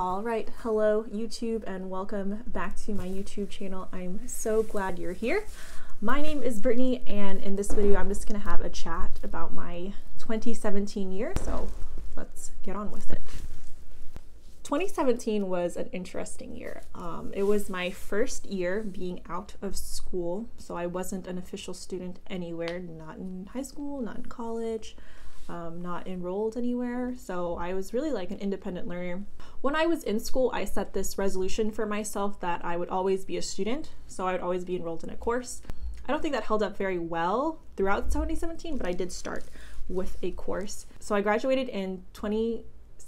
All right, hello YouTube and welcome back to my YouTube channel. I'm so glad you're here. My name is Brittany and in this video I'm just gonna have a chat about my 2017 year, so let's get on with it. 2017 was an interesting year. It was my first year being out of school, so I wasn't an official student anywhere, not in high school, not in college. Not enrolled anywhere, so I was really like an independent learner. When I was in school, I set this resolution for myself that I would always be a student, so I would always be enrolled in a course. I don't think that held up very well throughout 2017, but I did start with a course. So I graduated in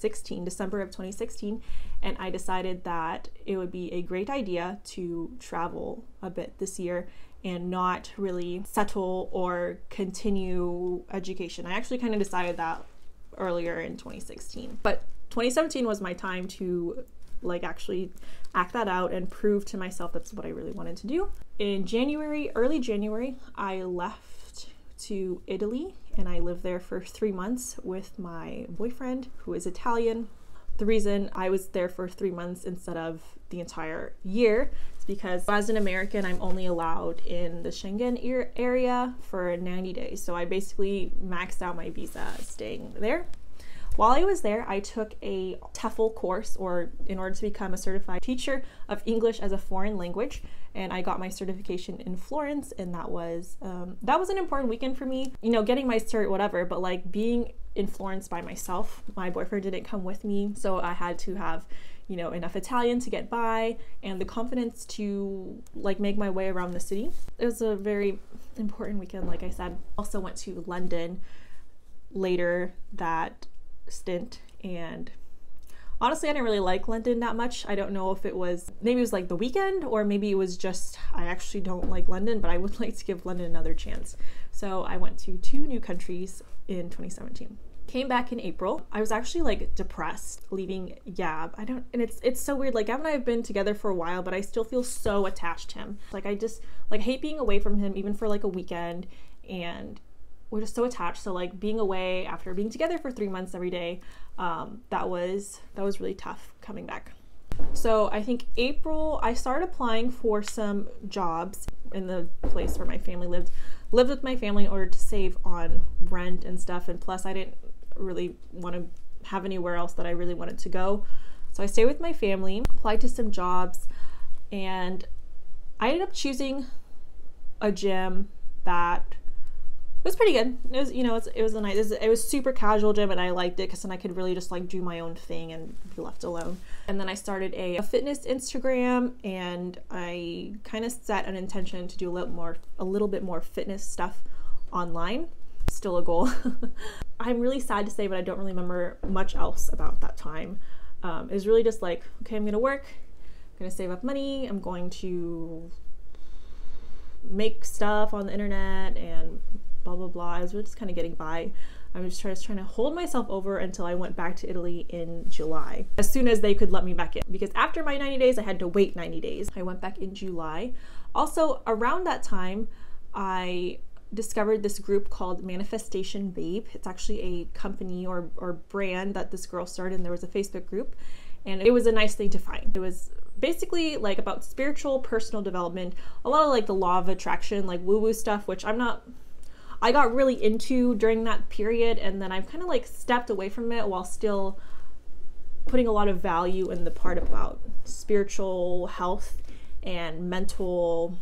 December of 2016, and I decided that it would be a great idea to travel a bit this year and not really settle or continue education. I actually kind of decided that earlier in 2016, but 2017 was my time to like actually act that out and prove to myself that's what I really wanted to do. In January, early January, I left to Italy and I lived there for 3 months with my boyfriend who is Italian. The reason I was there for 3 months instead of the entire year is because as an American, I'm only allowed in the Schengen area for 90 days. So I basically maxed out my visa staying there. While I was there, I took a TEFL course in order to become a certified teacher of English as a foreign language. And I got my certification in Florence, and that was an important weekend for me. You know, getting my cert, whatever, but like being in Florence by myself. My boyfriend didn't come with me, so I had to have, you know, enough Italian to get by and the confidence to like make my way around the city. It was a very important weekend, like I said. Also went to London later that stint, and honestly I didn't really like London that much. I don't know if it was, maybe it was like the weekend, or maybe it was just I actually don't like London, but I would like to give London another chance. So I went to 2 new countries in 2017. Came back in April. I was actually like depressed leaving Gab. And it's so weird. Like Gab and I have been together for a while, but I still feel so attached to him. Like I just like hate being away from him even for like a weekend, and we're just so attached. So like being away after being together for 3 months every day, that was really tough coming back. So I think April, I started applying for some jobs in the place where my family lived with my family in order to save on rent and stuff. And plus I didn't really want to have anywhere else that I really wanted to go. So I stayed with my family, applied to some jobs, and I ended up choosing a gym that was pretty good. It was, you know, it was a nice, it was super casual gym, and I liked it because then I could really just like do my own thing and be left alone. And then I started a fitness Instagram, and I kind of set an intention to do a little bit more fitness stuff online. Still a goal. I'm really sad to say, but I don't really remember much else about that time. It was really just like, okay, I'm gonna work, I'm gonna save up money, I'm going to make stuff on the internet and blah blah blah. I was just kind of getting by. I was just trying to hold myself over until I went back to Italy in July, as soon as they could let me back in, because after my 90 days I had to wait 90 days. I went back in July. Also around that time I discovered this group called Manifestation Babe. It's actually a company or brand that this girl started, and there was a Facebook group, and it was a nice thing to find. It was basically like about spiritual personal development, a lot of like the law of attraction, like woo-woo stuff, which I got really into during that period, and then I've kind of like stepped away from it while still putting a lot of value in the part about spiritual health and mental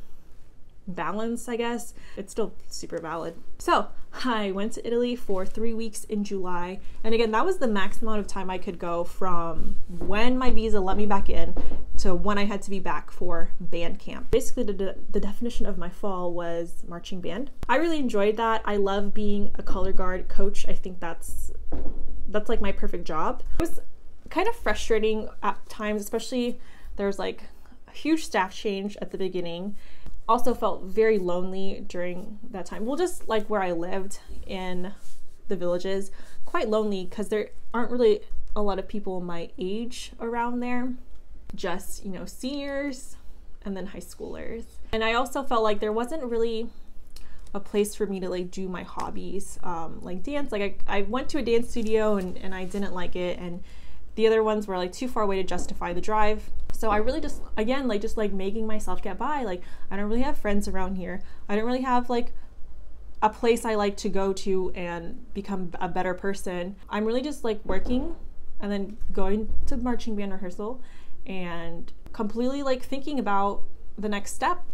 balance, I guess. It's still super valid. So I went to Italy for 3 weeks in July, and again that was the max amount of time I could go from when my visa let me back in to when I had to be back for band camp. Basically the definition of my fall was marching band. I really enjoyed that. I love being a color guard coach. I think that's like my perfect job. It was kind of frustrating at times, especially there was like a huge staff change at the beginning. Also felt very lonely during that time. Well, just like where I lived in the villages, quite lonely because there aren't really a lot of people my age around there. Just, you know, seniors and then high schoolers. And I also felt like there wasn't really a place for me to like do my hobbies, like dance. Like I went to a dance studio and I didn't like it, and The other ones were like too far away to justify the drive. So I really just, again, like just like making myself get by. Like I don't really have friends around here. I don't really have like a place I like to go to and become a better person. I'm really just like working and then going to marching band rehearsal and completely like thinking about the next step,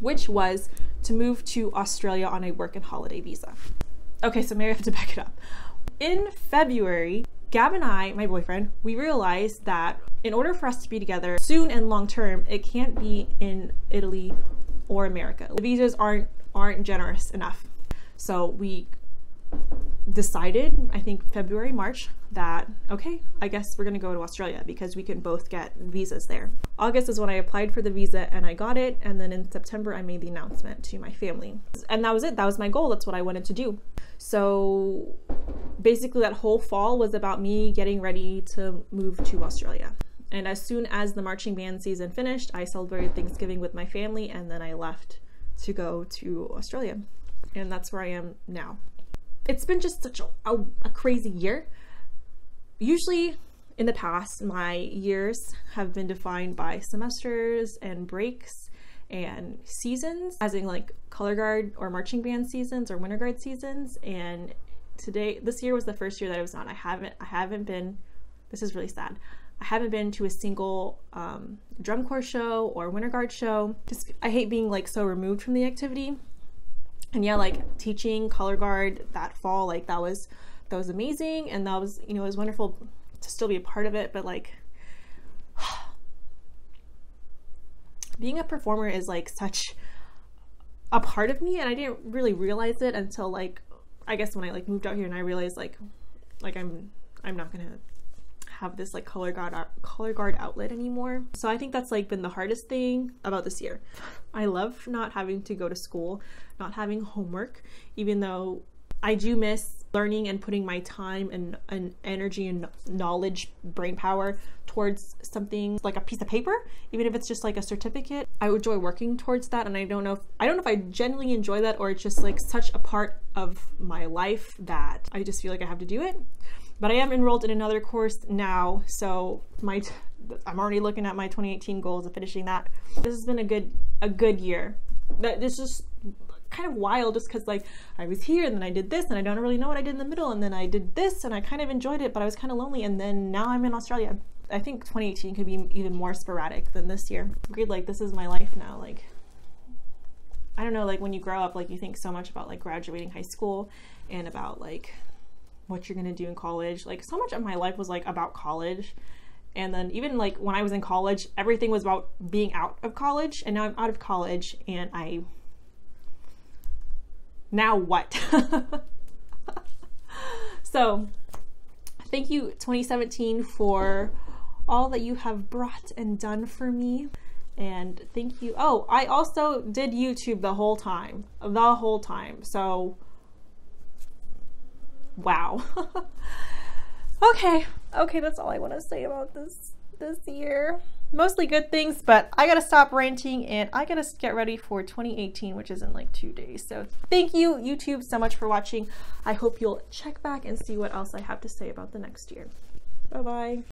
which was to move to Australia on a work and holiday visa. Okay, so maybe I have to back it up. In February, Gab and I, my boyfriend, we realized that in order for us to be together soon and long term, it can't be in Italy or America. The visas aren't generous enough. So we decided, I think February, March, that okay, I guess we're gonna go to Australia because we can both get visas there. August is when I applied for the visa and I got it, and then in September I made the announcement to my family. And that was it, that was my goal, that's what I wanted to do. So basically that whole fall was about me getting ready to move to Australia. And as soon as the marching band season finished, I celebrated Thanksgiving with my family and then I left to go to Australia. And that's where I am now. It's been just such a crazy year. Usually in the past, my years have been defined by semesters and breaks and seasons, as in like color guard or marching band seasons or winter guard seasons. And this year was the first year that I was not. I haven't been, this is really sad. I haven't been to a single drum corps show or winter guard show. Just, I hate being like so removed from the activity. And yeah, like teaching color guard that fall, like that was amazing, and that was, you know, it was wonderful to still be a part of it, but like being a performer is like such a part of me, and I didn't really realize it until like, I guess when I like moved out here and I realized like I'm not gonna have this like color guard outlet anymore. So I think that's like been the hardest thing about this year. I love not having to go to school, not having homework, even though I do miss learning and putting my time and energy and knowledge, brain power towards something like a piece of paper, even if it's just like a certificate. I enjoy working towards that, and I don't know if I genuinely enjoy that, or it's just like such a part of my life that I just feel like I have to do it. But I am enrolled in another course now, so I'm already looking at my 2018 goals of finishing that. This has been a good year. It's just kind of wild, just because like I was here and then I did this and I don't really know what I did in the middle, and then I did this and I kind of enjoyed it, but I was kind of lonely, and then now I'm in Australia. I think 2018 could be even more sporadic than this year. Agreed, like this is my life now. Like I don't know, like when you grow up, like you think so much about like graduating high school and about like what you're gonna do in college. Like so much of my life was like about college, and then even like when I was in college, everything was about being out of college, and now I'm out of college and I now what? So thank you 2017 for all that you have brought and done for me, and thank you. Oh, I also did YouTube the whole time, so wow. okay, that's all I want to say about this year. Mostly good things, but I gotta stop ranting and I gotta get ready for 2018, which is in like 2 days. So thank you YouTube so much for watching. I hope you'll check back and see what else I have to say about the next year. Bye bye.